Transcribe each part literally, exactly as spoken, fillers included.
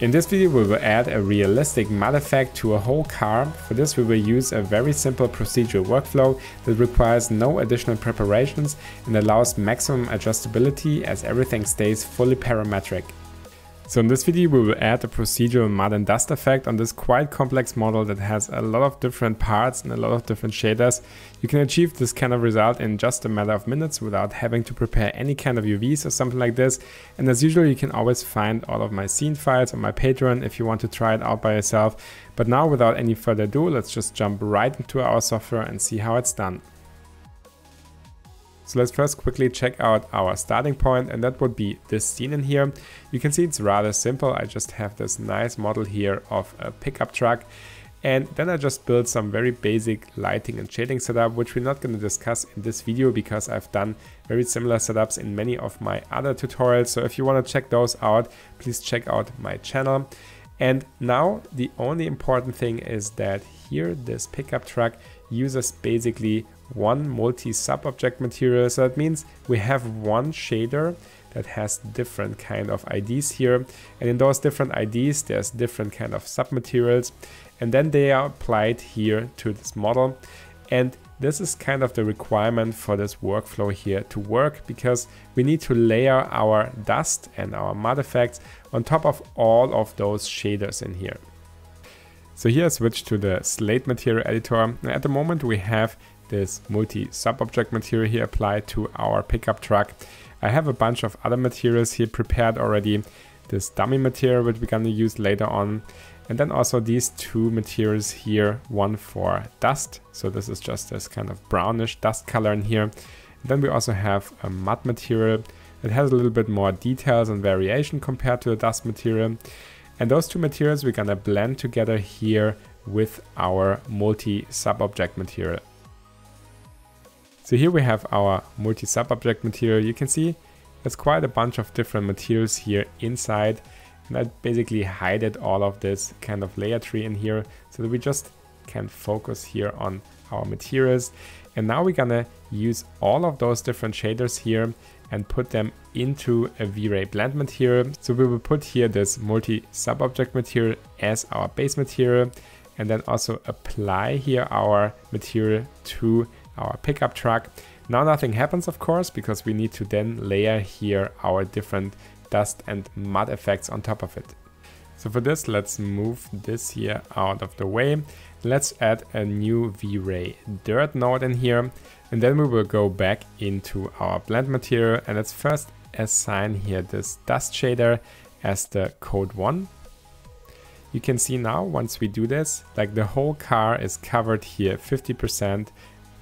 In this video we will add a realistic mud effect to a whole car. For this we will use a very simple procedural workflow that requires no additional preparations and allows maximum adjustability as everything stays fully parametric. So in this video we will add a procedural mud and dust effect on this quite complex model that has a lot of different parts and a lot of different shaders. You can achieve this kind of result in just a matter of minutes without having to prepare any kind of U Vs or something like this. And as usual you can always find all of my scene files on my Patreon if you want to try it out by yourself. But now without any further ado, let's just jump right into our software and see how it's done. So let's first quickly check out our starting point, and that would be this scene in here. You can see it's rather simple. I just have this nice model here of a pickup truck. And then I just built some very basic lighting and shading setup, which we're not going to discuss in this video because I've done very similar setups in many of my other tutorials. So if you want to check those out, please check out my channel. And now the only important thing is that here, this pickup truck uses basically one multi sub object material. So that means we have one shader that has different kind of I Ds here, and in those different I Ds there's different kind of sub materials, and then they are applied here to this model. And this is kind of the requirement for this workflow here to work, because we need to layer our dust and our mud effects on top of all of those shaders in here. So here I switch to the slate material editor, and at the moment we have this multi sub object material here applied to our pickup truck. I have a bunch of other materials here prepared already. This dummy material which we're gonna use later on. And then also these two materials here, one for dust. So this is just this kind of brownish dust color in here. And then we also have a mud material that has a little bit more details and variation compared to the dust material. And those two materials we're gonna blend together here with our multi sub object material. So here we have our multi sub object material. You can see there's quite a bunch of different materials here inside, and I basically hided all of this kind of layer tree in here so that we just can focus here on our materials. And now we're gonna use all of those different shaders here and put them into a V-Ray blend material. So we will put here this multi sub object material as our base material, and then also apply here our material to our pickup truck. Now nothing happens, of course, because we need to then layer here our different dust and mud effects on top of it. So for this, let's move this here out of the way. Let's add a new V-Ray dirt node in here, and then we will go back into our blend material, and let's first assign here this dust shader as the code one. You can see now once we do this, like the whole car is covered here fifty percent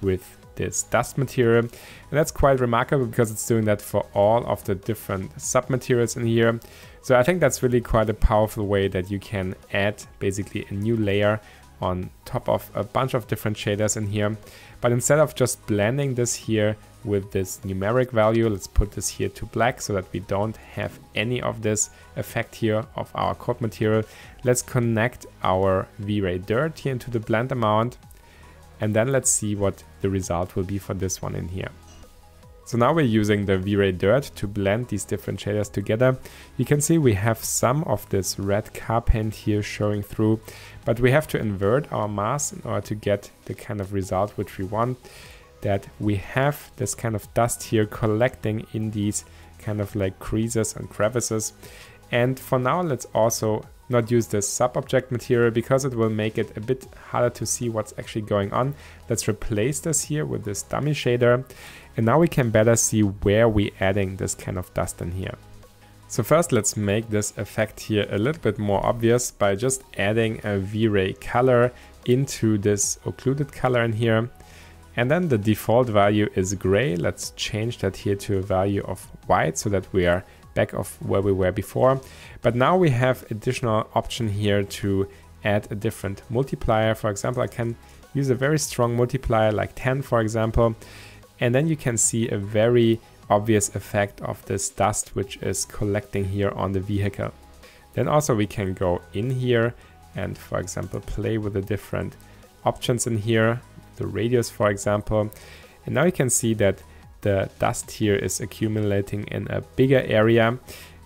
with this dust material, and that's quite remarkable because it's doing that for all of the different sub materials in here. So I think that's really quite a powerful way that you can add basically a new layer on top of a bunch of different shaders in here. But instead of just blending this here with this numeric value, let's put this here to black so that we don't have any of this effect here of our code material. Let's connect our V-Ray dirt here into the blend amount, and then let's see what the result will be for this one in here. So now we're using the V-Ray dirt to blend these different shaders together. You can see we have some of this red car paint here showing through, but we have to invert our mask in order to get the kind of result which we want, that we have this kind of dust here collecting in these kind of like creases and crevices. And for now, let's also not use this sub-object material because it will make it a bit harder to see what's actually going on. Let's replace this here with this dummy shader, and now we can better see where we're adding this kind of dust in here. So first let's make this effect here a little bit more obvious by just adding a V-Ray color into this occluded color in here. And then the default value is gray. Let's change that here to a value of white so that we are back of where we were before. But now we have additional option here to add a different multiplier. For example, I can use a very strong multiplier like ten, for example, and then you can see a very obvious effect of this dust which is collecting here on the vehicle. Then also we can go in here and, for example, play with the different options in here, the radius, for example, and now you can see that the dust here is accumulating in a bigger area.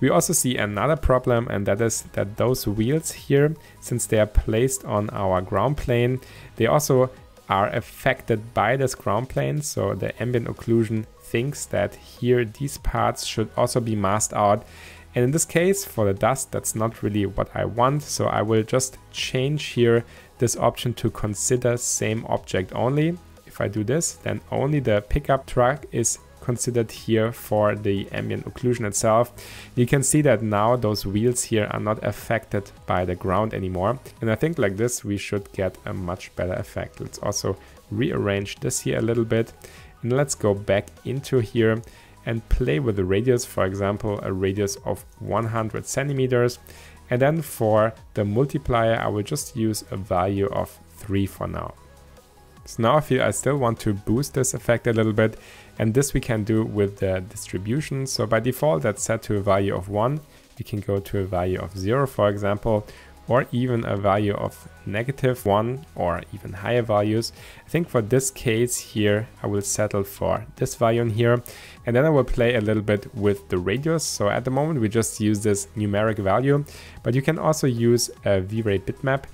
We also see another problem, and that is that those wheels here, since they are placed on our ground plane, they also are affected by this ground plane. So the ambient occlusion thinks that here these parts should also be masked out. And in this case, for the dust, that's not really what I want. So I will just change here this option to consider same object only. If I do this, then only the pickup truck is considered here for the ambient occlusion itself. You can see that now those wheels here are not affected by the ground anymore. And I think like this, we should get a much better effect. Let's also rearrange this here a little bit. And let's go back into here and play with the radius, for example, a radius of one hundred centimeters. And then for the multiplier, I will just use a value of three for now. So now I feel I still want to boost this effect a little bit, and this we can do with the distribution. So by default, that's set to a value of one. We can go to a value of zero, for example, or even a value of negative one or even higher values. I think for this case here, I will settle for this value in here. And then I will play a little bit with the radius. So at the moment, we just use this numeric value, but you can also use a V-Ray bitmap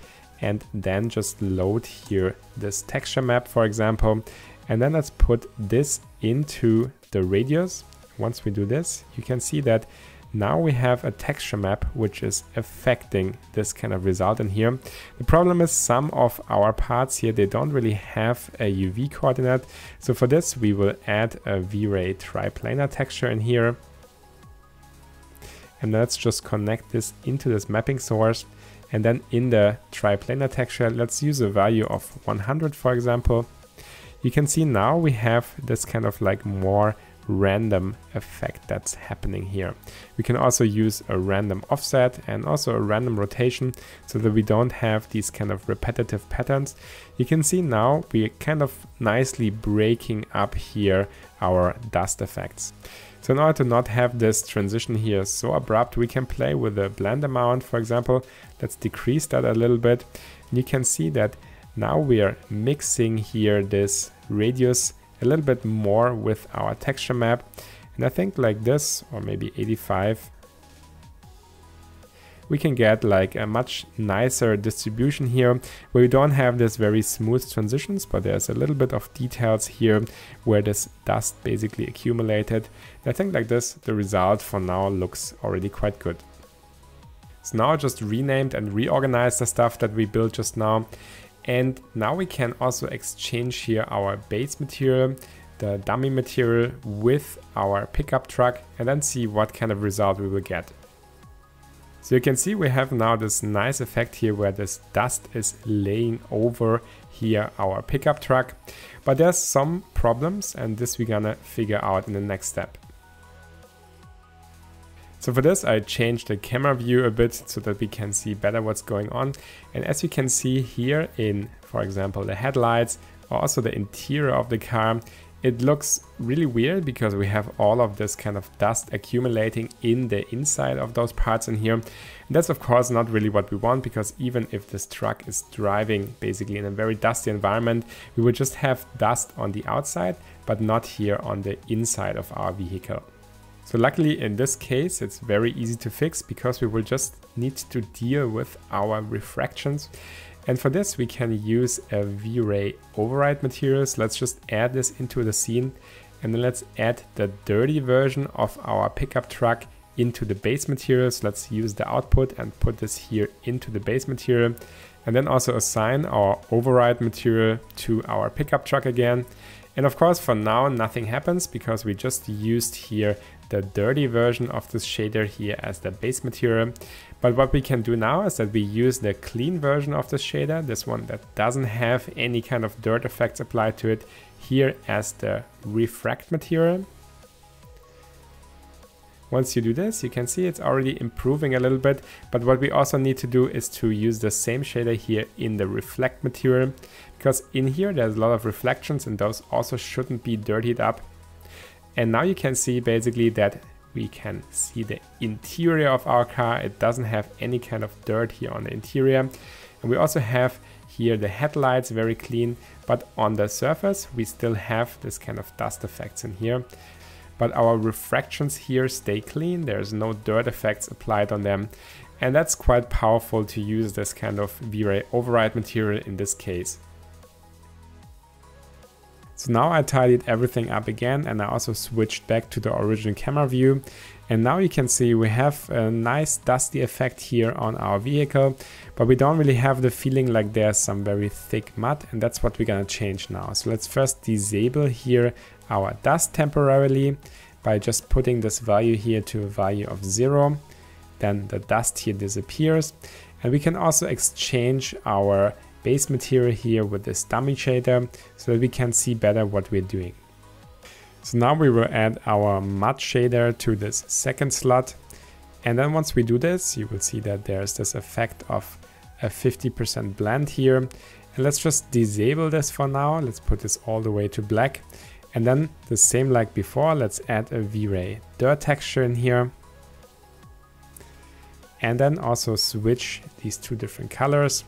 and then just load here this texture map, for example. And then let's put this into the radius. Once we do this, you can see that now we have a texture map which is affecting this kind of result in here. The problem is some of our parts here, they don't really have a U V coordinate. So for this, we will add a V-Ray triplanar texture in here. And let's just connect this into this mapping source. And then in the triplanar texture, let's use a value of one hundred, for example. You can see now we have this kind of like more random effect that's happening here. We can also use a random offset and also a random rotation so that we don't have these kind of repetitive patterns. You can see now we're kind of nicely breaking up here our dust effects. So in order to not have this transition here so abrupt, we can play with the blend amount, for example. Let's decrease that a little bit. And you can see that now we are mixing here this radius a little bit more with our texture map. And I think like this, or maybe eighty-five, we can get like a much nicer distribution here where we don't have this very smooth transitions, but there's a little bit of details here where this dust basically accumulated. And I think like this, the result for now looks already quite good. So now I just renamed and reorganized the stuff that we built just now. And now we can also exchange here our base material, the dummy material, with our pickup truck, and then see what kind of result we will get. So you can see we have now this nice effect here where this dust is laying over here our pickup truck. But there's some problems, and this we're gonna figure out in the next step. So for this, I changed the camera view a bit so that we can see better what's going on. And as you can see here in, for example, the headlights, or also the interior of the car, it looks really weird because we have all of this kind of dust accumulating in the inside of those parts in here. And that's of course not really what we want, because even if this truck is driving basically in a very dusty environment, we would just have dust on the outside, but not here on the inside of our vehicle. So luckily in this case, it's very easy to fix because we will just need to deal with our refractions. And for this, we can use a V-Ray override materials. Let's just add this into the scene, and then let's add the dirty version of our pickup truck into the base materials. Let's use the output and put this here into the base material, and then also assign our override material to our pickup truck again. And of course, for now, nothing happens because we just used here the dirty version of this shader here as the base material. But what we can do now is that we use the clean version of this shader, this one that doesn't have any kind of dirt effects applied to it, here as the refract material. Once you do this, you can see it's already improving a little bit, but what we also need to do is to use the same shader here in the reflect material, because in here there's a lot of reflections and those also shouldn't be dirtied up. And now you can see basically that we can see the interior of our car. It doesn't have any kind of dirt here on the interior. And we also have here the headlights very clean, but on the surface, we still have this kind of dust effects in here. but our refractions here stay clean. There's no dirt effects applied on them. And that's quite powerful to use this kind of V-Ray override material in this case. So now I tidied everything up again, and I also switched back to the original camera view. And now you can see we have a nice dusty effect here on our vehicle, but we don't really have the feeling like there's some very thick mud, and that's what we're gonna change now. So let's first disable here our dust temporarily by just putting this value here to a value of zero. Then the dust here disappears, and we can also exchange our base material here with this dummy shader so that we can see better what we're doing. So now we will add our mud shader to this second slot, and then once we do this you will see that there's this effect of a fifty percent blend here, and let's just disable this for now. Let's put this all the way to black, and then the same like before, let's add a V-Ray dirt texture in here, and then also switch these two different colors.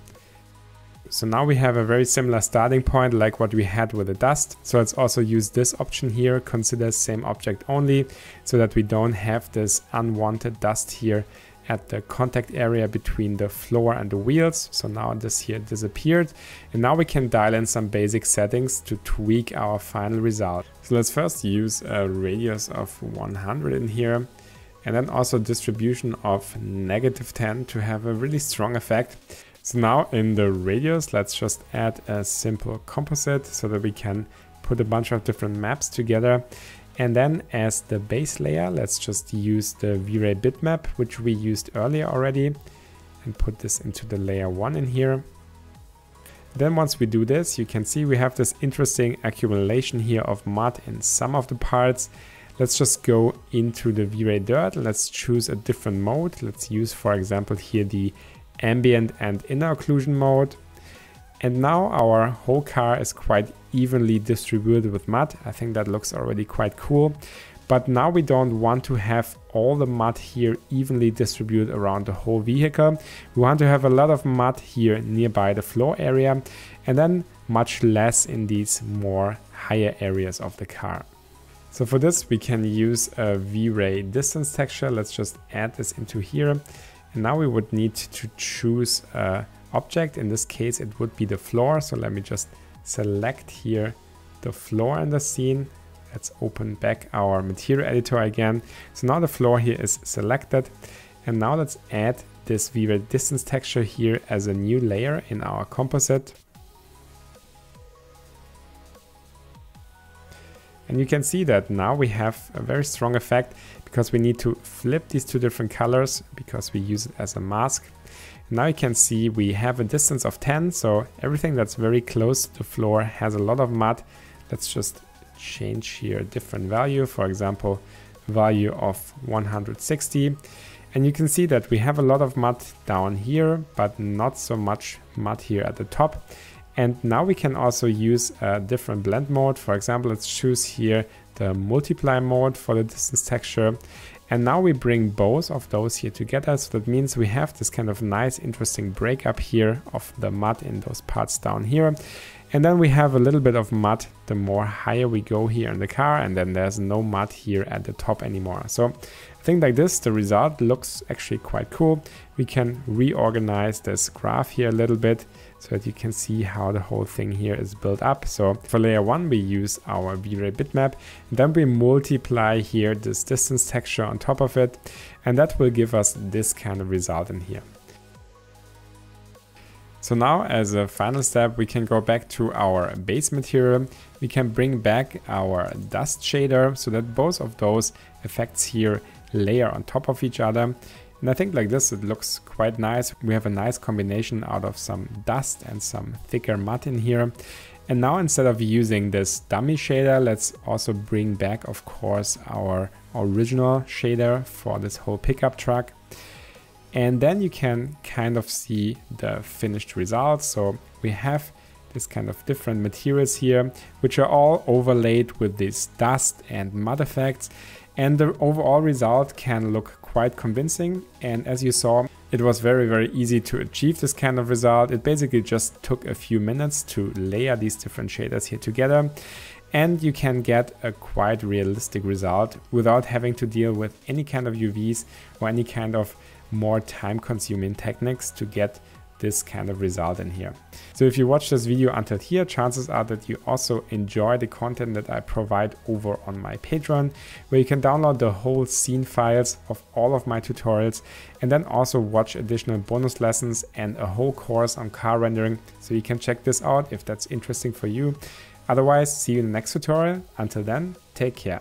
So now we have a very similar starting point like what we had with the dust. So let's also use this option here, consider same object only, so that we don't have this unwanted dust here at the contact area between the floor and the wheels. So now this here disappeared, and now we can dial in some basic settings to tweak our final result. So let's first use a radius of one hundred in here, and then also distribution of negative ten to have a really strong effect. So now in the radius, let's just add a simple composite so that we can put a bunch of different maps together. And then as the base layer, let's just use the V-Ray bitmap, which we used earlier already, and put this into the layer one in here. Then once we do this, you can see we have this interesting accumulation here of mud in some of the parts. Let's just go into the V-Ray dirt. Let's choose a different mode. Let's use, for example, here the ambient and inner occlusion mode. And now our whole car is quite evenly distributed with mud. I think that looks already quite cool. But now we don't want to have all the mud here evenly distributed around the whole vehicle. We want to have a lot of mud here nearby the floor area, and then much less in these more higher areas of the car. So for this, we can use a V-Ray distance texture. Let's just add this into here. And now we would need to choose an object. In this case, it would be the floor. So let me just select here the floor in the scene. Let's open back our material editor again. So now the floor here is selected. And now let's add this V-Ray distance texture here as a new layer in our composite. And you can see that now we have a very strong effect, because we need to flip these two different colors because we use it as a mask. And now you can see we have a distance of ten, so everything that's very close to the floor has a lot of mud. Let's just change here a different value, for example, value of one hundred sixty. And you can see that we have a lot of mud down here, but not so much mud here at the top. And now we can also use a different blend mode. For example, let's choose here the multiply mode for the distance texture. And now we bring both of those here together. So that means we have this kind of nice, interesting breakup here of the mud in those parts down here. And then we have a little bit of mud the more higher we go here in the car, and then there's no mud here at the top anymore. So I think like this, the result looks actually quite cool. We can reorganize this graph here a little bit so that you can see how the whole thing here is built up. So for layer one, we use our V-Ray bitmap, and then we multiply here this distance texture on top of it, and that will give us this kind of result in here. So now as a final step, we can go back to our base material. We can bring back our dust shader so that both of those effects here layer on top of each other. And I think like this, it looks quite nice. We have a nice combination out of some dust and some thicker mud in here. And now instead of using this dummy shader, let's also bring back, of course, our original shader for this whole pickup truck. And then you can kind of see the finished result. So we have this kind of different materials here, which are all overlaid with these dust and mud effects. And the overall result can look quite convincing. And as you saw, it was very, very easy to achieve this kind of result. It basically just took a few minutes to layer these different shaders here together. and you can get a quite realistic result without having to deal with any kind of U Vs or any kind of more time-consuming techniques to get this kind of result in here. So if you watch this video until here, chances are that you also enjoy the content that I provide over on my Patreon, where you can download the whole scene files of all of my tutorials and then also watch additional bonus lessons and a whole course on car rendering. So you can check this out if that's interesting for you. Otherwise, see you in the next tutorial. Until then, take care.